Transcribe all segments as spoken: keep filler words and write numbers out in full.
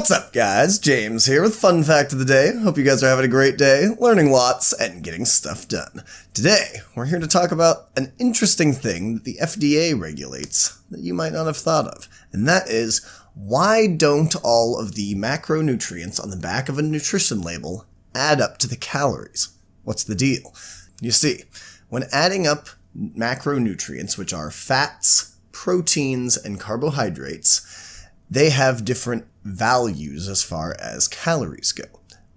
What's up, guys? James here with Fun Fact of the Day. Hope you guys are having a great day, learning lots, and getting stuff done. Today, we're here to talk about an interesting thing that the F D A regulates that you might not have thought of, and that is, why don't all of the macronutrients on the back of a nutrition label add up to the calories? What's the deal? You see, when adding up macronutrients, which are fats, proteins, and carbohydrates, they have different values as far as calories go.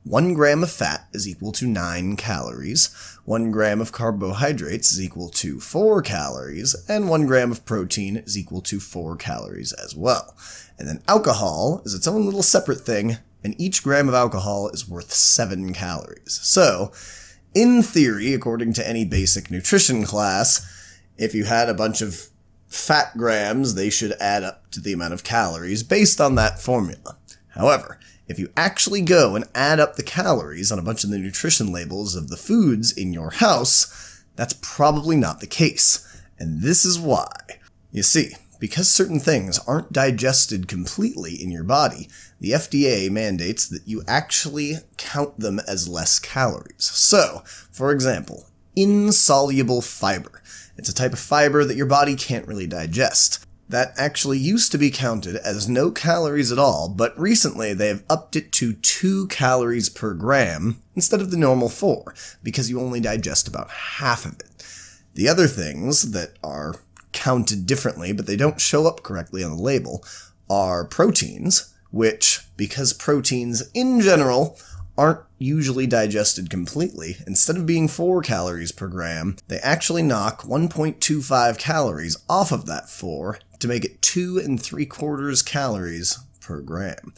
One gram of fat is equal to nine calories, one gram of carbohydrates is equal to four calories, and one gram of protein is equal to four calories as well. And then alcohol is its own little separate thing, and each gram of alcohol is worth seven calories. So, in theory, according to any basic nutrition class, if you had a bunch of fat grams, they should add up to the amount of calories based on that formula. However, if you actually go and add up the calories on a bunch of the nutrition labels of the foods in your house, that's probably not the case. And this is why. You see, because certain things aren't digested completely in your body, the F D A mandates that you actually count them as less calories. So, for example, insoluble fiber. It's a type of fiber that your body can't really digest. That actually used to be counted as no calories at all, but recently they have upped it to two calories per gram instead of the normal four, because you only digest about half of it. The other things that are counted differently, but they don't show up correctly on the label, are proteins, which, because proteins in general aren't usually digested completely, instead of being four calories per gram, they actually knock one point two five calories off of that four to make it two and three quarters calories per gram.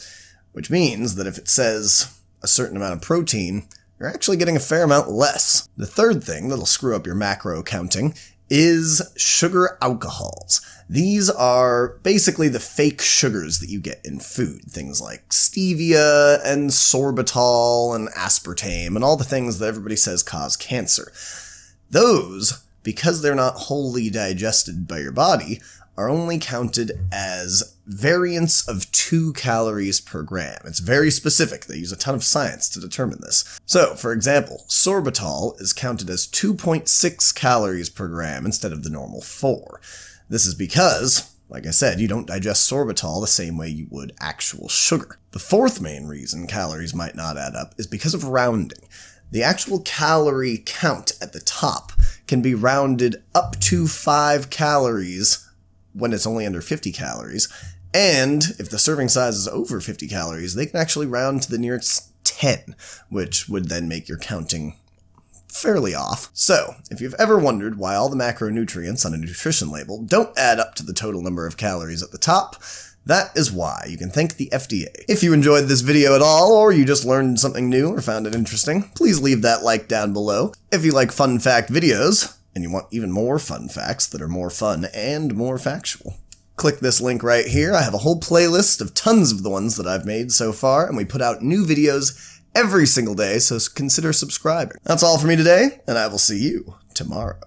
Which means that if it says a certain amount of protein, you're actually getting a fair amount less. The third thing that'll screw up your macro counting is sugar alcohols. These are basically the fake sugars that you get in food, things like stevia and sorbitol and aspartame and all the things that everybody says cause cancer. Those, because they're not wholly digested by your body, are only counted as variants of two calories per gram. It's very specific. They use a ton of science to determine this. So, for example, sorbitol is counted as two point six calories per gram instead of the normal four. This is because, like I said, you don't digest sorbitol the same way you would actual sugar. The fourth main reason calories might not add up is because of rounding. The actual calorie count at the top can be rounded up to five calories when it's only under fifty calories, and if the serving size is over fifty calories, they can actually round to the nearest ten, which would then make your counting fairly off. So, if you've ever wondered why all the macronutrients on a nutrition label don't add up to the total number of calories at the top, that is why. You can thank the F D A. If you enjoyed this video at all, or you just learned something new or found it interesting, please leave that like down below. If you like fun fact videos, and you want even more fun facts that are more fun and more factual, click this link right here. I have a whole playlist of tons of the ones that I've made so far, and we put out new videos every single day, so consider subscribing. That's all for me today, and I will see you tomorrow.